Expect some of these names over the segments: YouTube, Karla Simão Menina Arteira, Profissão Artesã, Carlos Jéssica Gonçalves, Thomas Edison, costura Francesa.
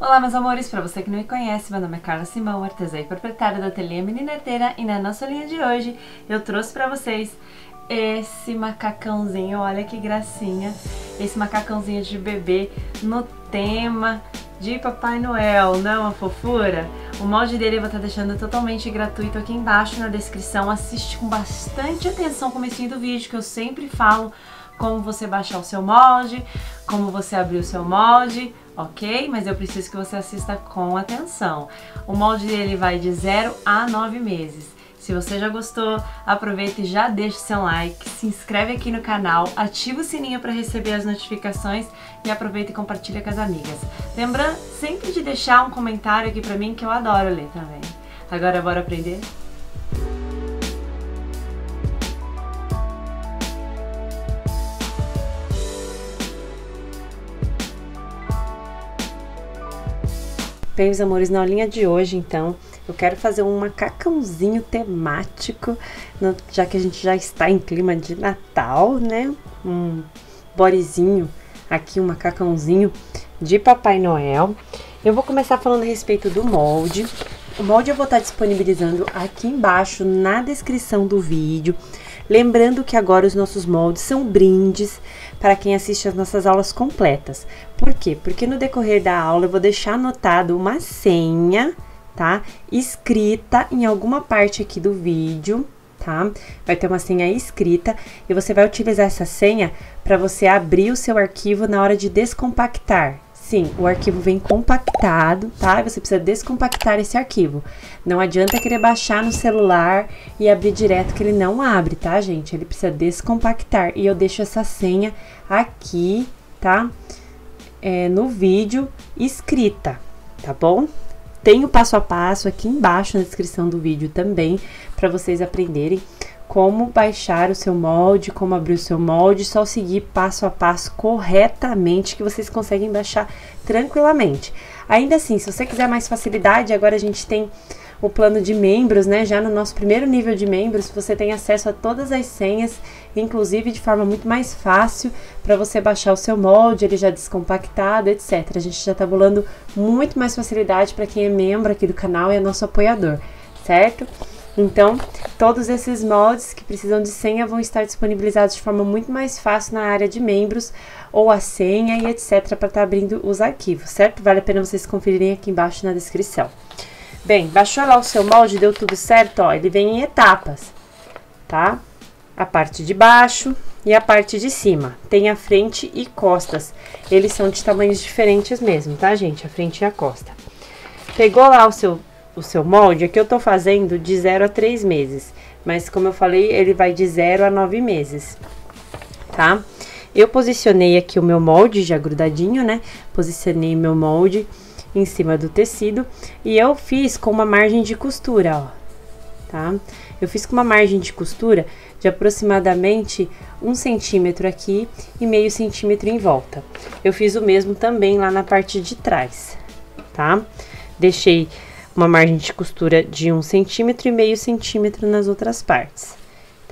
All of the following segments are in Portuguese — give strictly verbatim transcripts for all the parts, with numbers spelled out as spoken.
Olá meus amores, para você que não me conhece, meu nome é Karla Simão, artesã e proprietária da Ateliê Menina Arteira, e na nossa linha de hoje eu trouxe para vocês esse macacãozinho, olha que gracinha, esse macacãozinho de bebê no tema de Papai Noel, não é uma fofura? O molde dele eu vou estar deixando totalmente gratuito aqui embaixo na descrição, assiste com bastante atenção o comecinho do vídeo que eu sempre falo como você baixar o seu molde, como você abrir o seu molde, ok? Mas eu preciso que você assista com atenção. O molde dele vai de zero a nove meses. Se você já gostou, aproveita e já deixa seu like, se inscreve aqui no canal, ativa o sininho para receber as notificações e aproveita e compartilha com as amigas. Lembrando sempre de deixar um comentário aqui para mim que eu adoro ler também. Agora bora aprender? Bem, meus amores, na aulinha de hoje, então, eu quero fazer um macacãozinho temático, no, já que a gente já está em clima de Natal, né? Um bodyzinho, aqui um macacãozinho de Papai Noel. Eu vou começar falando a respeito do molde. O molde eu vou estar disponibilizando aqui embaixo na descrição do vídeo. Lembrando que agora os nossos moldes são brindes para quem assiste as nossas aulas completas. Por quê? Porque no decorrer da aula eu vou deixar anotado uma senha, tá? Escrita em alguma parte aqui do vídeo, tá? Vai ter uma senha escrita e você vai utilizar essa senha para você abrir o seu arquivo na hora de descompactar. Sim, o arquivo vem compactado, tá? Você precisa descompactar esse arquivo. Não adianta querer baixar no celular e abrir direto que ele não abre, tá, gente? Ele precisa descompactar. E eu deixo essa senha aqui, tá? É, no vídeo escrita, tá bom? Tem o passo a passo aqui embaixo na descrição do vídeo também, para vocês aprenderem como baixar o seu molde, como abrir o seu molde, só seguir passo a passo corretamente que vocês conseguem baixar tranquilamente. Ainda assim, se você quiser mais facilidade, agora a gente tem o plano de membros, né? Já no nosso primeiro nível de membros, você tem acesso a todas as senhas, inclusive de forma muito mais fácil para você baixar o seu molde, ele já descompactado, etcétera. A gente já tá bolando muito mais facilidade para quem é membro aqui do canal e é nosso apoiador, certo? Então, todos esses moldes que precisam de senha vão estar disponibilizados de forma muito mais fácil na área de membros ou a senha e etcétera para estar abrindo os arquivos, certo? Vale a pena vocês conferirem aqui embaixo na descrição. Bem, baixou lá o seu molde, deu tudo certo, ó, ele vem em etapas, tá? A parte de baixo e a parte de cima. Tem a frente e costas. Eles são de tamanhos diferentes mesmo, tá, gente? A frente e a costa. Pegou lá o seu o seu molde, aqui eu tô fazendo de zero a três meses, mas como eu falei, ele vai de zero a nove meses, tá? Eu posicionei aqui o meu molde, já grudadinho, né? Posicionei meu molde em cima do tecido e eu fiz com uma margem de costura, ó, tá? Eu fiz com uma margem de costura de aproximadamente um centímetro aqui e meio centímetro em volta. Eu fiz o mesmo também lá na parte de trás, tá? Deixei uma margem de costura de um centímetro e meio centímetro nas outras partes,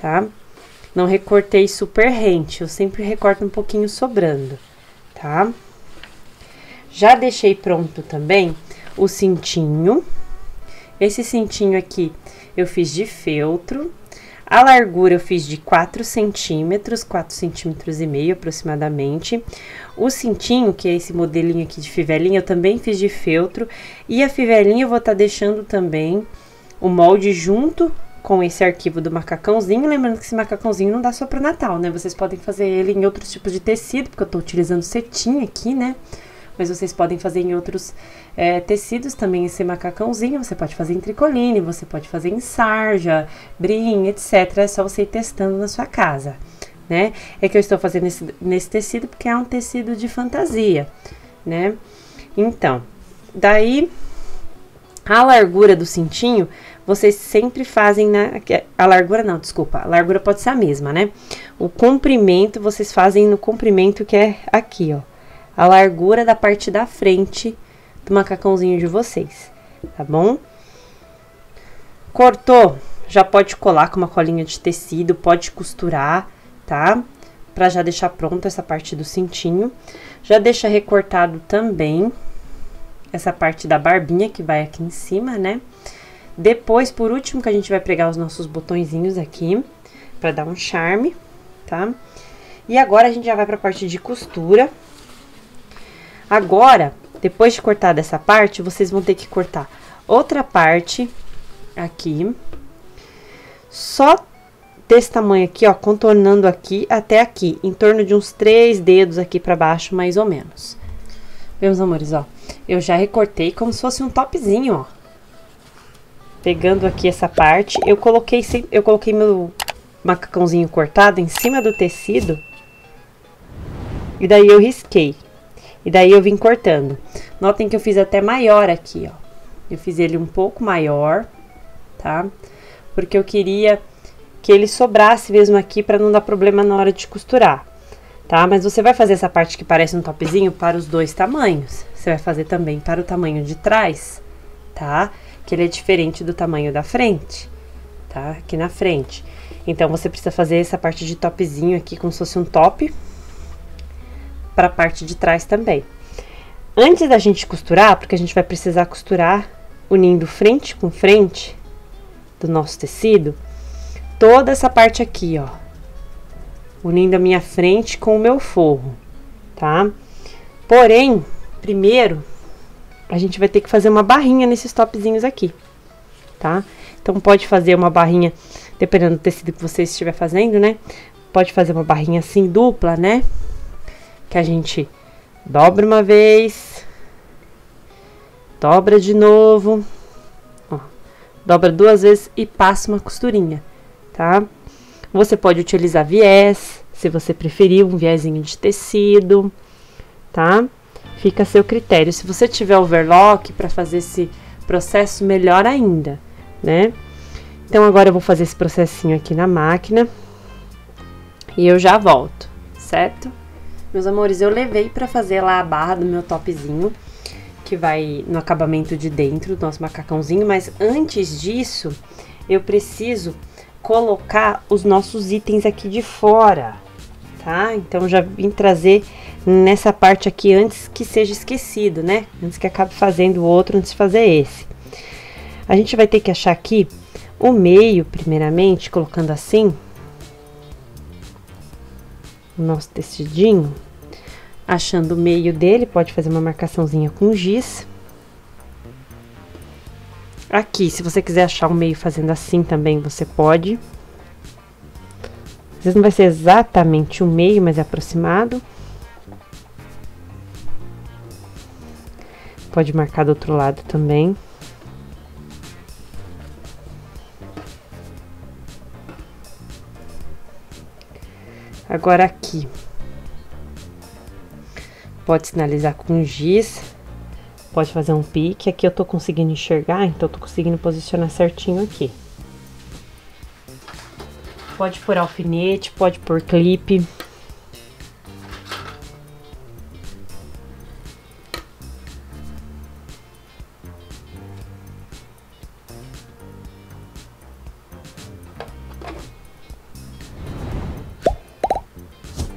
tá? Não recortei super rente, eu sempre recorto um pouquinho sobrando, tá? Já deixei pronto também o cintinho. Esse cintinho aqui eu fiz de feltro. A largura eu fiz de quatro centímetros, quatro centímetros e meio aproximadamente. O cintinho, que é esse modelinho aqui de fivelinha, eu também fiz de feltro. E a fivelinha eu vou estar deixando também o molde junto com esse arquivo do macacãozinho. Lembrando que esse macacãozinho não dá só para Natal, né? Vocês podem fazer ele em outros tipos de tecido, porque eu tô utilizando cetim aqui, né? Mas vocês podem fazer em outros é, tecidos também esse macacãozinho. Você pode fazer em tricoline, você pode fazer em sarja, brim, etcétera. É só você ir testando na sua casa, né? É que eu estou fazendo esse, nesse tecido porque é um tecido de fantasia, né? Então, daí a largura do cintinho, vocês sempre fazem na... A largura não, desculpa. A largura pode ser a mesma, né? O comprimento, vocês fazem no comprimento que é aqui, ó. A largura da parte da frente do macacãozinho de vocês, tá bom? Cortou, já pode colar com uma colinha de tecido, pode costurar, tá? Pra já deixar pronta essa parte do cintinho. Já deixa recortado também essa parte da barbinha que vai aqui em cima, né? Depois, por último, que a gente vai pregar os nossos botõezinhos aqui, pra dar um charme, tá? E agora, a gente já vai pra parte de costura. Agora, depois de cortar dessa parte, vocês vão ter que cortar outra parte aqui, só desse tamanho aqui, ó, contornando aqui até aqui, em torno de uns três dedos aqui pra baixo, mais ou menos. Meus amores, ó, eu já recortei como se fosse um topzinho, ó. Pegando aqui essa parte, eu coloquei, eu coloquei meu macacãozinho cortado em cima do tecido, e daí eu risquei, e daí eu vim cortando. Notem que eu fiz até maior aqui, ó. Eu fiz ele um pouco maior, tá? Porque eu queria que ele sobrasse mesmo aqui pra não dar problema na hora de costurar, tá? Mas você vai fazer essa parte que parece um topzinho para os dois tamanhos. Você vai fazer também para o tamanho de trás, tá? Que ele é diferente do tamanho da frente, tá? Aqui na frente. Então, você precisa fazer essa parte de topzinho aqui, como se fosse um top, pra parte de trás também. Antes da gente costurar, porque a gente vai precisar costurar unindo frente com frente do nosso tecido, toda essa parte aqui, ó. Unindo a minha frente com o meu forro, tá? Porém, primeiro, a gente vai ter que fazer uma barrinha nesses topzinhos aqui, tá? Então, pode fazer uma barrinha, dependendo do tecido que você estiver fazendo, né? Pode fazer uma barrinha assim, dupla, né? Que a gente dobra uma vez, dobra de novo, ó, dobra duas vezes e passa uma costurinha, tá? Você pode utilizar viés, se você preferir, um viésinho de tecido, tá? Fica a seu critério. Se você tiver overlock para fazer esse processo, melhor ainda, né? Então, agora eu vou fazer esse processinho aqui na máquina e eu já volto, certo? Meus amores, eu levei para fazer lá a barra do meu topzinho, que vai no acabamento de dentro do nosso macacãozinho, mas antes disso, eu preciso colocar os nossos itens aqui de fora, tá? Então, já vim trazer nessa parte aqui antes que seja esquecido, né? Antes que acabe fazendo o outro, antes de fazer esse. A gente vai ter que achar aqui o meio, primeiramente, colocando assim o nosso tecidinho. Achando o meio dele, pode fazer uma marcaçãozinha com giz. Aqui, se você quiser achar o meio fazendo assim também, você pode. Às vezes não vai ser exatamente o meio, mas é aproximado. Pode marcar do outro lado também. Agora aqui. Pode sinalizar com giz. Pode fazer um pique. Aqui eu tô conseguindo enxergar, então eu tô conseguindo posicionar certinho aqui. Pode pôr alfinete, pode pôr clipe.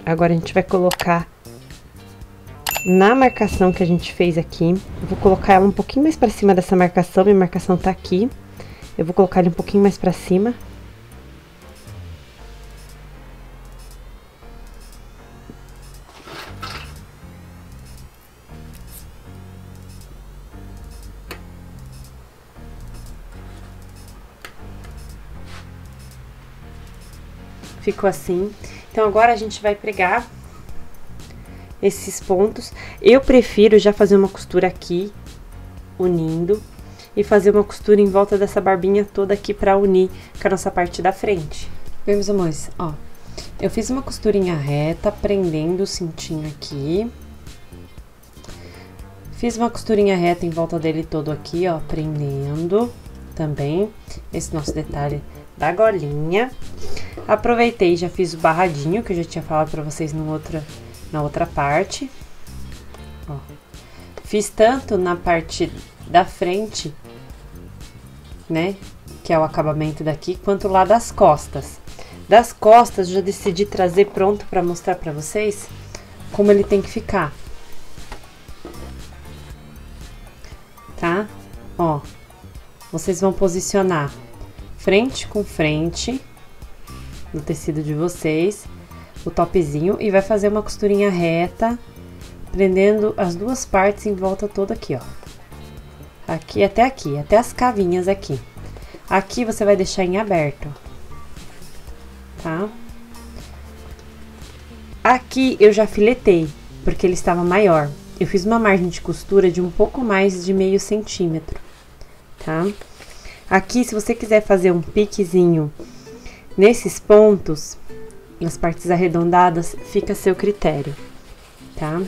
Agora a gente vai colocar na marcação que a gente fez aqui. Eu vou colocar ela um pouquinho mais pra cima dessa marcação, minha marcação tá aqui. Eu vou colocar ele um pouquinho mais pra cima. Ficou assim. Então, agora a gente vai pregar esses pontos. Eu prefiro já fazer uma costura aqui, unindo, e fazer uma costura em volta dessa barbinha toda aqui pra unir com a nossa parte da frente. Bem, meus amores, ó, eu fiz uma costurinha reta, prendendo o cintinho aqui. Fiz uma costurinha reta em volta dele todo aqui, ó, prendendo também esse nosso detalhe da golinha. Aproveitei e já fiz o barradinho, que eu já tinha falado pra vocês no outra, na outra parte. Ó. Fiz tanto na parte da frente, né, que é o acabamento daqui, quanto lá das costas. Das costas, já decidi trazer pronto pra mostrar pra vocês como ele tem que ficar. ó, vocês vão posicionar frente com frente no tecido de vocês, o topzinho, e vai fazer uma costurinha reta, prendendo as duas partes em volta toda aqui, ó. Aqui até aqui, até as cavinhas aqui. Aqui você vai deixar em aberto, tá? Aqui eu já filetei, porque ele estava maior. Eu fiz uma margem de costura de um pouco mais de meio centímetro, tá? Aqui, se você quiser fazer um piquezinho nesses pontos, nas partes arredondadas, fica a seu critério, tá?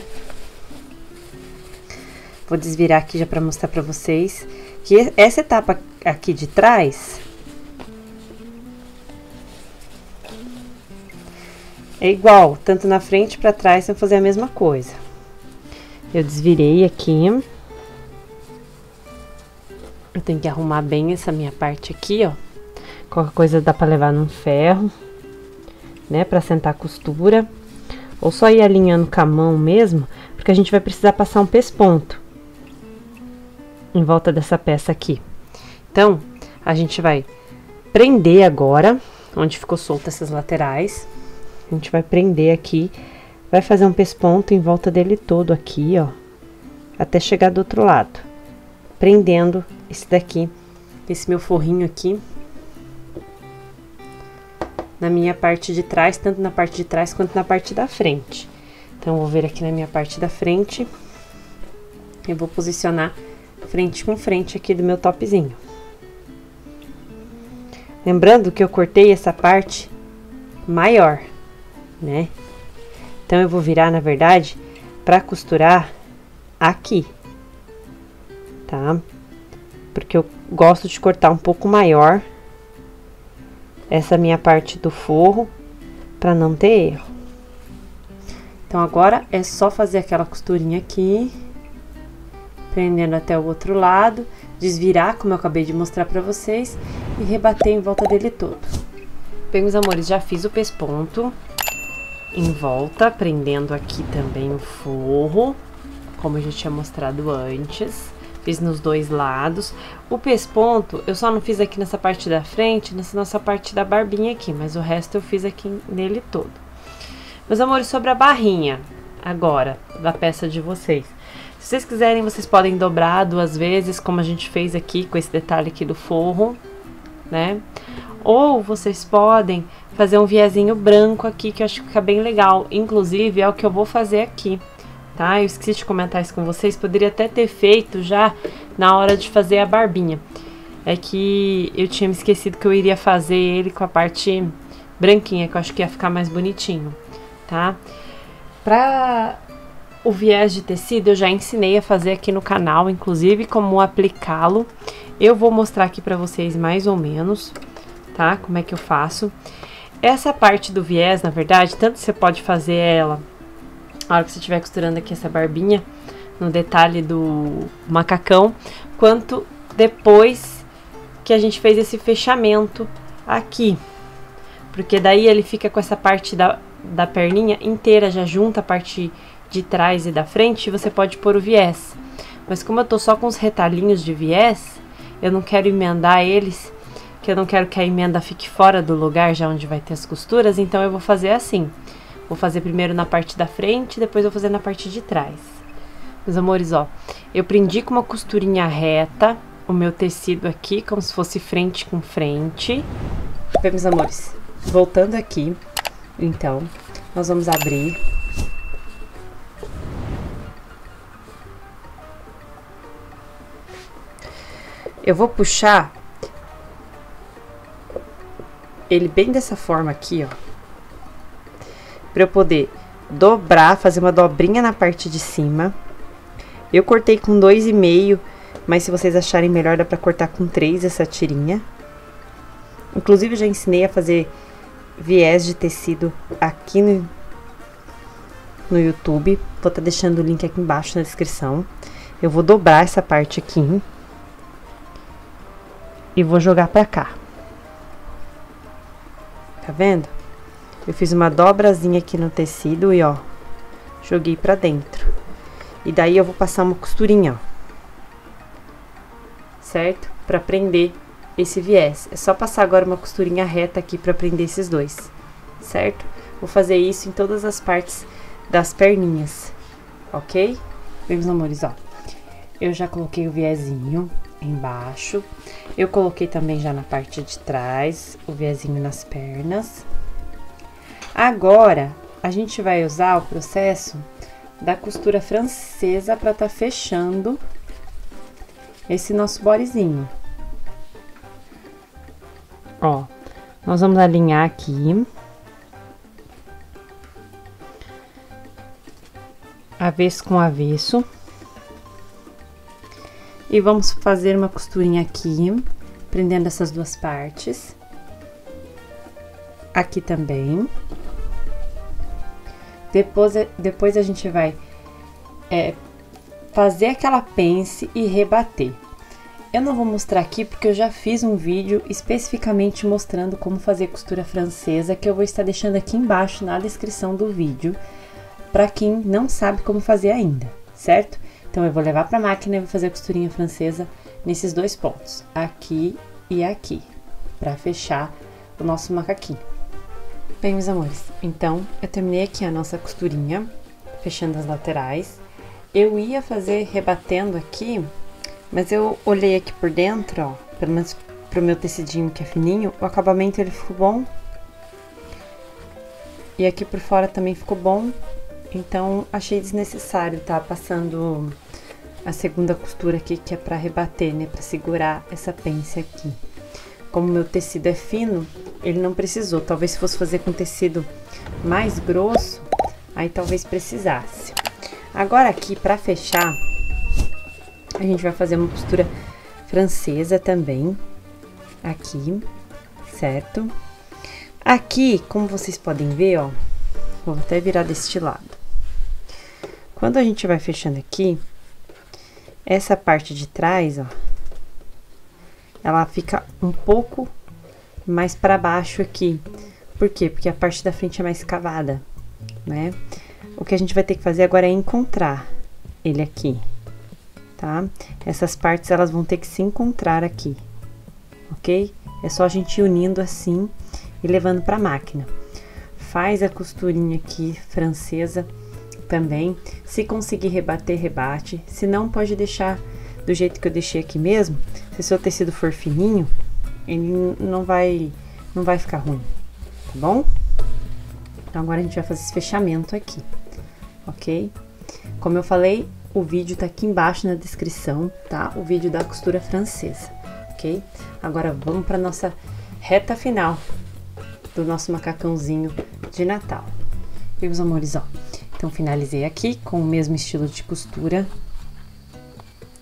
Vou desvirar aqui já para mostrar para vocês que essa etapa aqui de trás é igual, tanto na frente para trás, vão fazer a mesma coisa. Eu desvirei aqui. Eu tenho que arrumar bem essa minha parte aqui, ó. Qualquer coisa dá para levar num ferro, né, para sentar a costura, ou só ir alinhando com a mão mesmo, porque a gente vai precisar passar um pesponto em volta dessa peça aqui. Então, a gente vai prender agora, onde ficou solta essas laterais, a gente vai prender aqui, vai fazer um pesponto em volta dele todo aqui, ó, até chegar do outro lado, prendendo esse daqui, esse meu forrinho aqui, na minha parte de trás, tanto na parte de trás quanto na parte da frente. Então, eu vou vir aqui na minha parte da frente, eu vou posicionar frente com frente aqui do meu topzinho. Lembrando que eu cortei essa parte maior, né? Então, eu vou virar, na verdade, pra costurar aqui, tá? Porque eu gosto de cortar um pouco maior essa minha parte do forro, pra não ter erro. Então, agora é só fazer aquela costurinha aqui, prendendo até o outro lado, desvirar, como eu acabei de mostrar pra vocês, e rebater em volta dele todo. Bem, meus amores, já fiz o pesponto em volta, prendendo aqui também o forro, como eu já tinha mostrado antes. Fiz nos dois lados. O pesponto, eu só não fiz aqui nessa parte da frente, nessa nossa parte da barbinha aqui, mas o resto eu fiz aqui nele todo. Meus amores, sobre a barrinha, agora, da peça de vocês. Se vocês quiserem, vocês podem dobrar duas vezes, como a gente fez aqui com esse detalhe aqui do forro, né? Ou vocês podem fazer um viezinho branco aqui, que eu acho que fica bem legal. Inclusive, é o que eu vou fazer aqui, tá? Eu esqueci de comentar isso com vocês, poderia até ter feito já na hora de fazer a barbinha. É que eu tinha me esquecido que eu iria fazer ele com a parte branquinha, que eu acho que ia ficar mais bonitinho, tá? Pra... o viés de tecido eu já ensinei a fazer aqui no canal, inclusive como aplicá-lo. Eu vou mostrar aqui pra vocês mais ou menos, tá? Como é que eu faço. Essa parte do viés, na verdade, tanto você pode fazer ela na hora que você estiver costurando aqui essa barbinha, no detalhe do macacão, quanto depois que a gente fez esse fechamento aqui. Porque daí ele fica com essa parte da, da perninha inteira, já junta a parte de trás e da frente, você pode pôr o viés. Mas como eu tô só com os retalhinhos de viés, eu não quero emendar eles, que eu não quero que a emenda fique fora do lugar já onde vai ter as costuras, então eu vou fazer assim. Vou fazer primeiro na parte da frente, depois vou fazer na parte de trás. Meus amores, ó, eu prendi com uma costurinha reta o meu tecido aqui, como se fosse frente com frente. Bem, meus amores, voltando aqui, então, nós vamos abrir... Eu vou puxar ele bem dessa forma aqui, ó, pra eu poder dobrar, fazer uma dobrinha na parte de cima. Eu cortei com dois e meio, mas se vocês acharem melhor, dá pra cortar com três essa tirinha. Inclusive, eu já ensinei a fazer viés de tecido aqui no, no YouTube. Vou tá deixando o link aqui embaixo na descrição. Eu vou dobrar essa parte aqui e vou jogar pra cá. Tá vendo? Eu fiz uma dobrazinha aqui no tecido e, ó, joguei pra dentro. E daí eu vou passar uma costurinha, ó. certo? Para prender esse viés. É só passar agora uma costurinha reta aqui para prender esses dois, certo? Vou fazer isso em todas as partes das perninhas, ok? Meus amores, ó, eu já coloquei o viezinho embaixo, eu coloquei também já na parte de trás o viezinho nas pernas. Agora, a gente vai usar o processo da costura francesa para tá fechando esse nosso bodezinho. Ó, nós vamos alinhar aqui avesso com avesso e vamos fazer uma costurinha aqui, prendendo essas duas partes, aqui também. Depois, depois a gente vai é, fazer aquela pence e rebater. Eu não vou mostrar aqui porque eu já fiz um vídeo especificamente mostrando como fazer costura francesa, que eu vou estar deixando aqui embaixo na descrição do vídeo, para quem não sabe como fazer ainda, certo? Então eu vou levar para a máquina e vou fazer a costurinha francesa nesses dois pontos, aqui e aqui, para fechar o nosso macaquinho. Bem, meus amores, então eu terminei aqui a nossa costurinha, fechando as laterais. Eu ia fazer rebatendo aqui, mas eu olhei aqui por dentro, ó, pelo menos pro meu tecidinho que é fininho, o acabamento ele ficou bom. E aqui por fora também ficou bom, então achei desnecessário tá passando a segunda costura aqui, que é pra rebater, né, pra segurar essa pence aqui. Como meu tecido é fino, ele não precisou. Talvez se fosse fazer com tecido mais grosso, aí talvez precisasse. Agora aqui, para fechar, a gente vai fazer uma costura francesa também, aqui, certo? Aqui, como vocês podem ver, ó, vou até virar deste lado. Quando a gente vai fechando aqui, essa parte de trás, ó, ela fica um pouco mais para baixo aqui. Por quê? Porque a parte da frente é mais cavada, né? O que a gente vai ter que fazer agora é encontrar ele aqui, tá? Essas partes, elas vão ter que se encontrar aqui, ok? É só a gente ir unindo assim e levando para a máquina. Faz a costurinha aqui francesa também. Se conseguir rebater, rebate. Se não, pode deixar do jeito que eu deixei aqui mesmo. Se o seu tecido for fininho, ele não vai, não vai ficar ruim, tá bom? Então, agora a gente vai fazer esse fechamento aqui, ok? Como eu falei, o vídeo tá aqui embaixo na descrição, tá? O vídeo da costura francesa, ok? Agora, vamos pra nossa reta final do nosso macacãozinho de Natal. E, meus amores, ó, então, finalizei aqui com o mesmo estilo de costura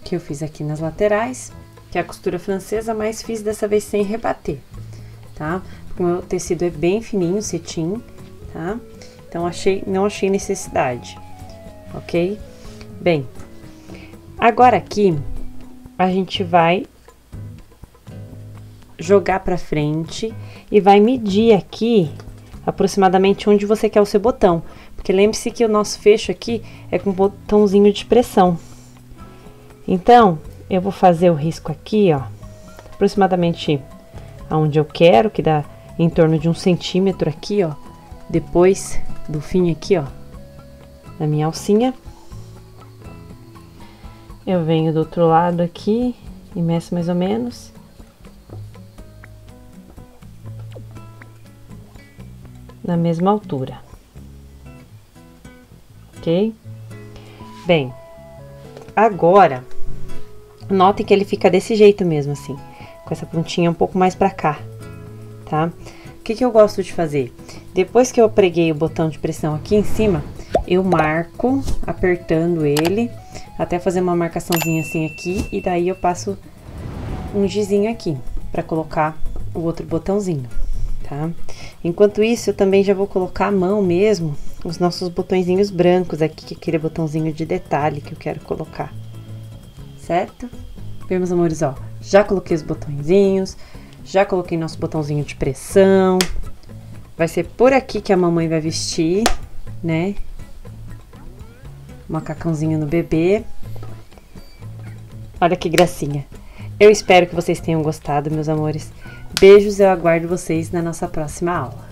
que eu fiz aqui nas laterais, que é a costura francesa, mas fiz dessa vez sem rebater, tá? Porque o meu tecido é bem fininho, cetim, tá? Então, achei, não achei necessidade, ok? Bem, agora aqui, a gente vai jogar pra frente e vai medir aqui aproximadamente onde você quer o seu botão. Porque lembre-se que o nosso fecho aqui é com um botãozinho de pressão. Então, eu vou fazer o risco aqui, ó, aproximadamente aonde eu quero, que dá em torno de um centímetro aqui, ó, depois do fim aqui, ó, da minha alcinha. Eu venho do outro lado aqui e meço mais ou menos. Na mesma altura. Ok? Bem, agora... Notem que ele fica desse jeito mesmo, assim, com essa pontinha um pouco mais pra cá, tá? O que que eu gosto de fazer? Depois que eu preguei o botão de pressão aqui em cima, eu marco, apertando ele, até fazer uma marcaçãozinha assim aqui, e daí eu passo um gizinho aqui, pra colocar o outro botãozinho, tá? Enquanto isso, eu também já vou colocar a mão mesmo, os nossos botõezinhos brancos aqui, que é aquele botãozinho de detalhe que eu quero colocar. Certo? Bem, meus amores, ó, já coloquei os botõezinhos, já coloquei nosso botãozinho de pressão. Vai ser por aqui que a mamãe vai vestir, né? Macacãozinho no bebê. Olha que gracinha. Eu espero que vocês tenham gostado, meus amores. Beijos, eu aguardo vocês na nossa próxima aula.